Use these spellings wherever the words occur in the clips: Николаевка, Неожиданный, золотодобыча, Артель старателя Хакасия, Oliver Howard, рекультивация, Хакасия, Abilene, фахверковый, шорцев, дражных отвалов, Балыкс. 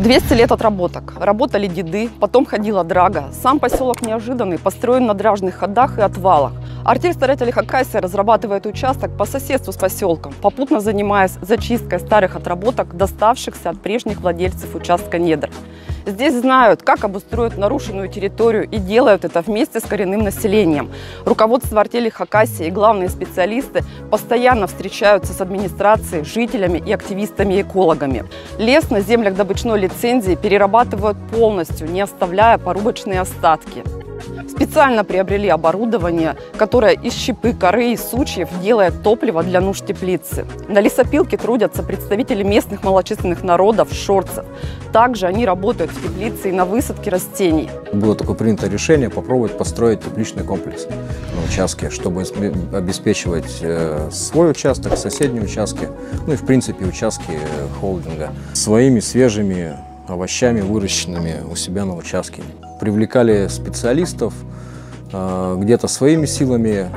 200 лет отработок. Работали деды, потом ходила драга. Сам поселок Неожиданный построен на дражных ходах и отвалах. Артель старателя Хакасия разрабатывает участок по соседству с поселком, попутно занимаясь зачисткой старых отработок, доставшихся от прежних владельцев участка недр. Здесь знают, как обустроить нарушенную территорию, и делают это вместе с коренным населением. Руководство артели Хакасия и главные специалисты постоянно встречаются с администрацией, жителями и активистами-экологами. Лес на землях добычной лицензии перерабатывают полностью, не оставляя порубочные остатки. Специально приобрели оборудование, которое из щепы, коры и сучьев делает топливо для нужд теплицы. На лесопилке трудятся представители местных малочисленных народов, шорцев. Также они работают в теплице и на высадке растений. Было такое принято решение попробовать построить тепличный комплекс на участке, чтобы обеспечивать свой участок, соседние участки, ну и в принципе участки холдинга своими свежими овощами, выращенными у себя на участке. Привлекали специалистов, где-то своими силами,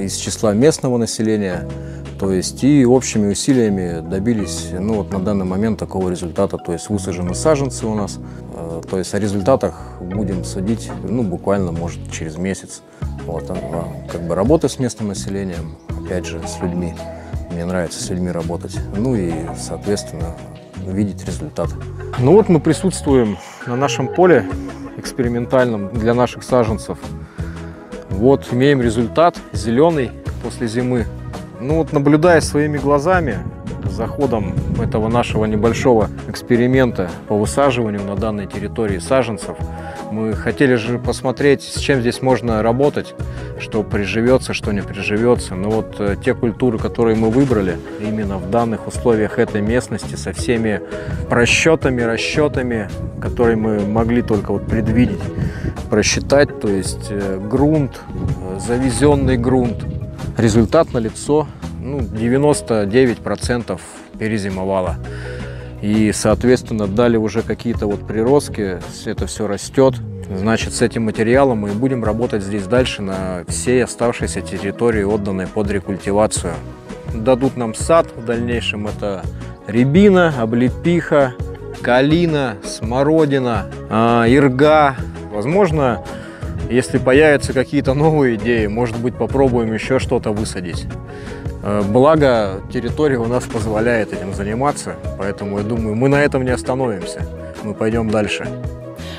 из числа местного населения, то есть и общими усилиями добились, ну вот на данный момент такого результата, то есть высажены саженцы у нас, то есть о результатах будем судить, ну буквально, может, через месяц. Вот, как бы работа с местным населением, опять же, с людьми, мне нравится с людьми работать, ну и, соответственно, видеть результат. Ну вот мы присутствуем на нашем поле экспериментальном для наших саженцев. Вот имеем результат зеленый после зимы. Ну вот, наблюдая своими глазами за ходом этого нашего небольшого эксперимента по высаживанию на данной территории саженцев, мы хотели же посмотреть, с чем здесь можно работать, что приживется, что не приживется. Но вот те культуры, которые мы выбрали, именно в данных условиях этой местности, со всеми просчетами, расчетами, которые мы могли только вот предвидеть, просчитать, то есть грунт, завезенный грунт, результат налицо, ну, 99% перезимовало. И, соответственно, дали уже какие-то вот приростки, это все растет. Значит, с этим материалом мы будем работать здесь дальше на всей оставшейся территории, отданной под рекультивацию. Дадут нам сад, в дальнейшем это рябина, облепиха, калина, смородина, ирга. Возможно, если появятся какие-то новые идеи, может быть, попробуем еще что-то высадить. Благо, территория у нас позволяет этим заниматься, поэтому, я думаю, мы на этом не остановимся, мы пойдем дальше.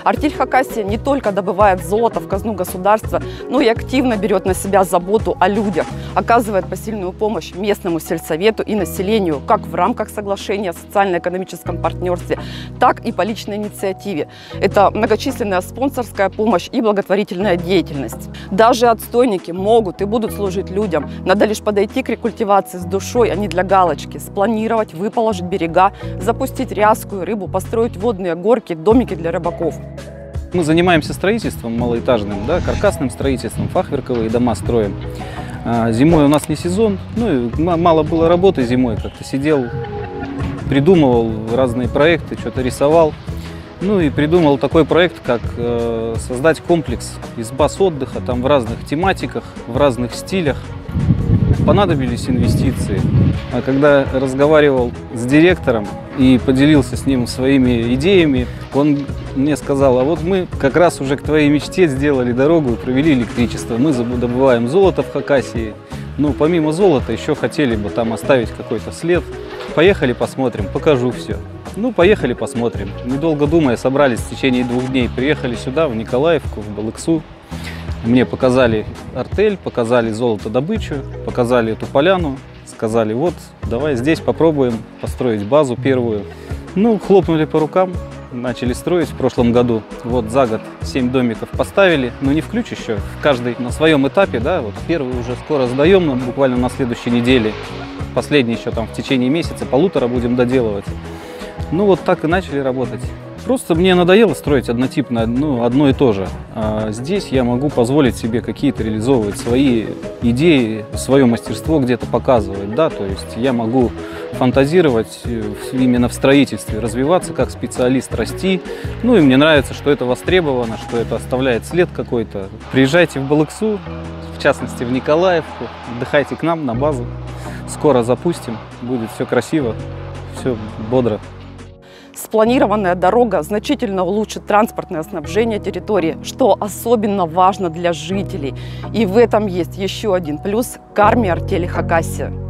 Артель Хакасия не только добывает золото в казну государства, но и активно берет на себя заботу о людях, оказывает посильную помощь местному сельсовету и населению, как в рамках соглашения о социально-экономическом партнерстве, так и по личной инициативе. Это многочисленная спонсорская помощь и благотворительная деятельность. Даже отстойники могут и будут служить людям. Надо лишь подойти к рекультивации с душой, а не для галочки, спланировать, выположить берега, запустить рязкую рыбу, построить водные горки, домики для рыбаков. Мы занимаемся строительством малоэтажным, да, каркасным строительством, фахверковые дома строим. Зимой у нас не сезон, ну и мало было работы зимой, как-то сидел, придумывал разные проекты, что-то рисовал. Ну и придумал такой проект, как создать комплекс из баз отдыха, там в разных тематиках, в разных стилях. Понадобились инвестиции. А когда разговаривал с директором и поделился с ним своими идеями, он мне сказал: а вот мы как раз уже к твоей мечте сделали дорогу и провели электричество. Мы добываем золото в Хакасии. Ну, помимо золота, еще хотели бы там оставить какой-то след. Поехали посмотрим, покажу все. Ну, поехали посмотрим. Недолго думая, собрались в течение 2 дней. Приехали сюда, в Николаевку, в Балыксу. Мне показали артель, показали золотодобычу, показали эту поляну, сказали: вот, давай здесь попробуем построить базу первую. Ну, хлопнули по рукам, начали строить в прошлом году. Вот за год 7 домиков поставили, но не в ключ еще, каждый на своем этапе, да, вот первый уже скоро сдаем, буквально на следующей неделе, последний еще там в течение месяца, 1,5 будем доделывать. Ну, вот так и начали работать. Просто мне надоело строить однотипно, ну, одно и то же. А здесь я могу позволить себе какие-то реализовывать свои идеи, свое мастерство где-то показывать, да, то есть я могу фантазировать именно в строительстве, развиваться как специалист, расти. Ну и мне нравится, что это востребовано, что это оставляет след какой-то. Приезжайте в Балыксу, в частности в Николаевку, отдыхайте к нам на базу. Скоро запустим, будет все красиво, все бодро. Спланированная дорога значительно улучшит транспортное снабжение территории, что особенно важно для жителей. И в этом есть еще один плюс к армии артели Хакасия.